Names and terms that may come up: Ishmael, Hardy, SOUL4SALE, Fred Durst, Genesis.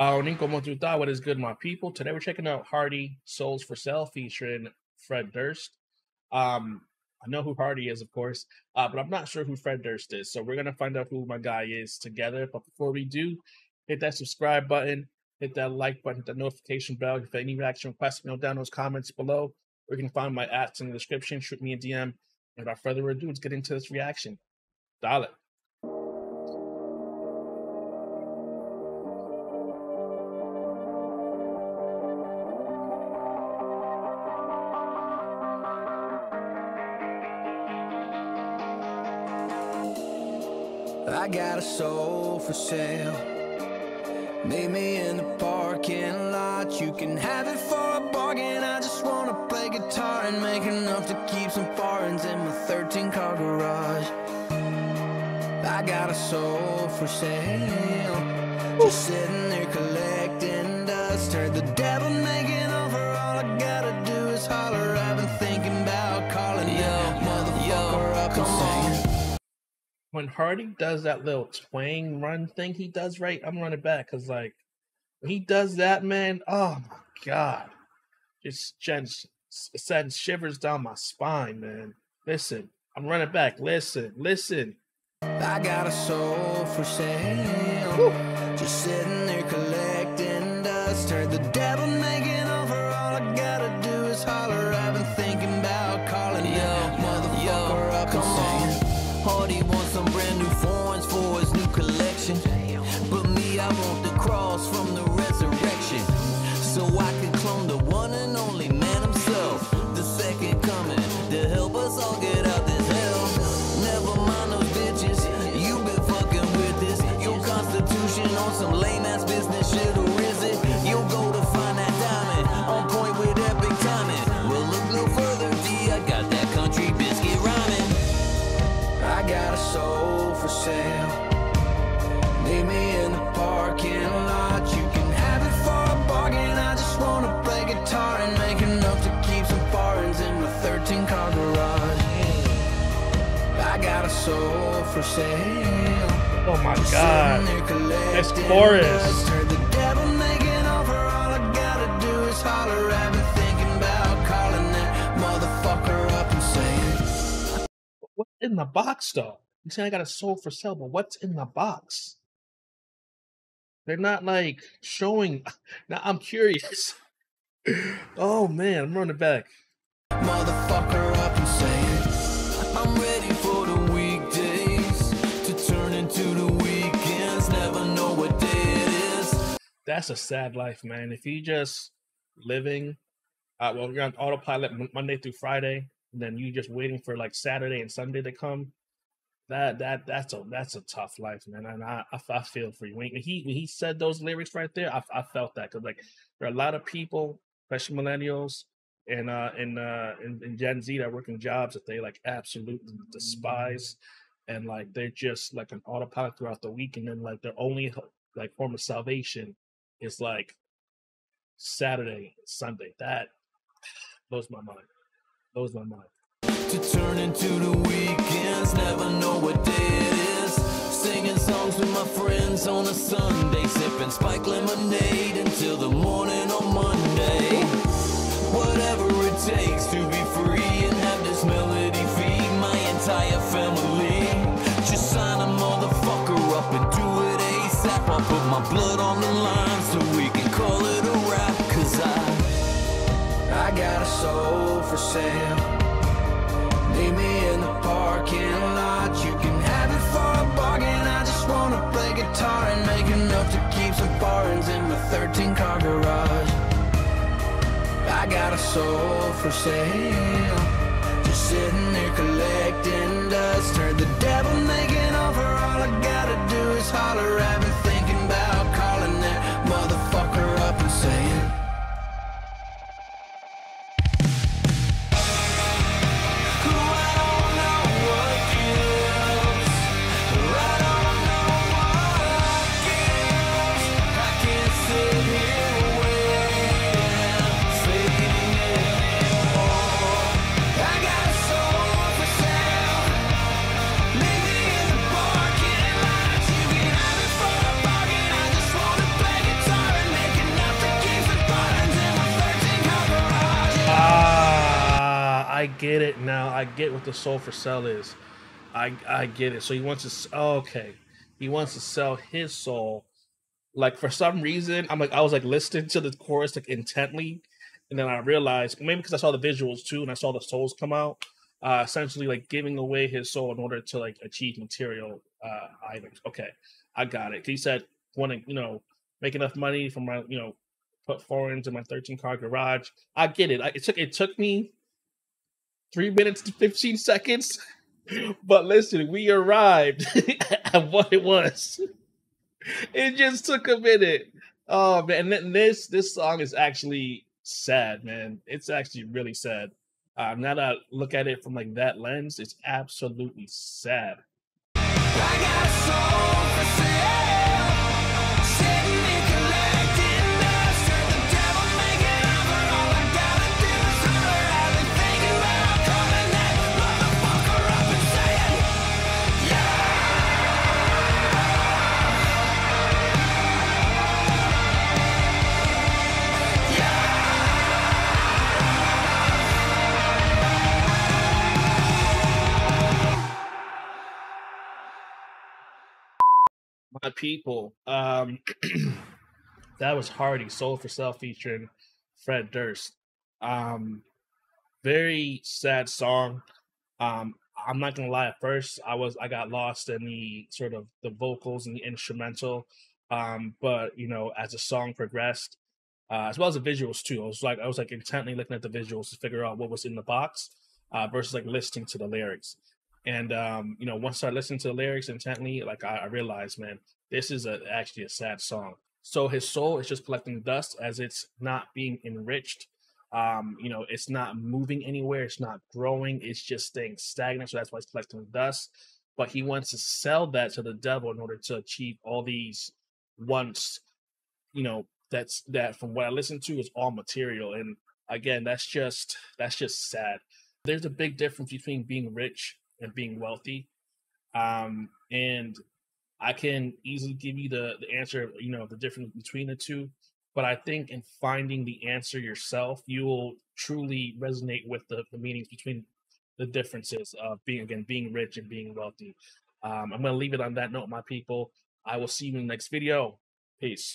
Nico, Motuta, what is good, my people? Today we're checking out Hardy, Souls for Sale, featuring Fred Durst. I know who Hardy is, of course, but I'm not sure who Fred Durst is. So we're going to find out who my guy is together. But before we do, hit that subscribe button, hit that like button, hit that notification bell. If any reaction requests, know down those comments below. Or you can find my ads in the description. Shoot me a DM. And without further ado, let's get into this reaction. Dollar. I got a soul for sale. Meet me in the parking lot. You can have it for a bargain. I just wanna play guitar and make enough to keep some foreigns in my 13-car garage. I got a soul for sale. Just sitting there collecting dust. Heard the devil making over. All I gotta do is holler. I've been thinking about calling that motherfucker up and singing. When Hardy does that little twang run thing he does, right? I'm running back because, like, when he does that, man, oh my God. Just sends shivers down my spine, man. Listen, I'm running back. Listen. I got a soul for sale. Woo. Just sitting there collecting dust. Heard the devil making over. All I gotta do is holler. I've been thinking about calling that motherfucker up and singing. Hardy wants some brand new foreigns for his new collection. But me, I want the cross from the resurrection. So I can clone the one and only man himself. The second coming to help us all get out this hell. Never mind those bitches. You been fucking with this. Your constitution on some lame ass business shit or is it? You'll go to find that diamond. On point with epic timing. Well, look no further, D. I got that country biscuit rhyming. I got a soul for sale. Leave me in the parking lot. You can have it for a bargain. I just wanna play guitar and make enough to keep some foreigns in my 13-car garage. I got a soul for sale. Oh my God! This chorus. Heard the devil making over. All I gotta do is holler. I've been thinking about calling that motherfucker up and saying. What's in the box, though? You saying I got a soul for sale, but what's in the box? They're not, like, showing. Now, I'm curious. Oh, man, I'm running back. Motherfucker up and saying, I'm ready for the weekdays to turn into the weekends. Never know what day it is. That's a sad life, man. If you just living, well, you're on autopilot Monday through Friday. Then you just waiting for like Saturday and Sunday to come. That's a tough life, man. And I feel for you. When he said those lyrics right there, I felt that because like there are a lot of people, especially millennials and Gen Z that are working jobs that they like absolutely despise, and like they're just like an autopilot throughout the week, and then like their only like form of salvation is like Saturday, Sunday. That blows my mind. Blows my mind. To turn into the weekends, never know what day it is. Singing songs with my friends on a Sunday, sipping spike lemonade until the morning on Monday. Whatever it takes to be free and have this melody feed my entire family. Just sign a motherfucker up and do it ASAP. I'll put my blood on the line so we can call it a wrap. 'Cause I got a soul for sale. Leave me in the parking lot. You can have it for a bargain. I just wanna play guitar and make enough to keep some foreigns in my 13-car garage. I got a soul for sale. Just sitting there collecting dust. Heard the devil making over. All I gotta do is holler. I've been thinking about calling that motherfucker up and saying. I get it now. I get what the soul for sale is. I get it. So he wants to, okay. He wants to sell his soul. Like, for some reason, I was listening to the chorus like intently. And then I realized, maybe because I saw the visuals too, and I saw the souls come out, essentially like giving away his soul in order to like achieve material items. Okay, I got it. He said, want to, you know, make enough money from my, you know, put foreigns in my 13-car garage. I get it. It took me 3 minutes and 15 seconds, but listen, we arrived at what it was. It just took a minute. Oh man, and this song is actually sad, man. It's actually really sad. Now that I look at it from like that lens, it's absolutely sad. I got a soul for sale. My people, that was Hardy, Soul for Sale featuring Fred Durst. Very sad song. I'm not gonna lie, at first I got lost in the sort of the vocals and the instrumental, but you know, as the song progressed, as well as the visuals too, I was intently looking at the visuals to figure out what was in the box versus like listening to the lyrics. And, you know, once I listened to the lyrics intently, like I realized, man, this is actually a sad song. So his soul is just collecting dust as it's not being enriched. You know, it's not moving anywhere. It's not growing. It's just staying stagnant. So that's why it's collecting dust. But he wants to sell that to the devil in order to achieve all these wants, you know, that from what I listened to is all material. And again, that's just sad. There's a big difference between being rich and being wealthy, and I can easily give you the answer, you know, the difference between the two, but I think in finding the answer yourself, you will truly resonate with the meanings between the differences of being rich and being wealthy. I'm going to leave it on that note, my people. I will see you in the next video. Peace.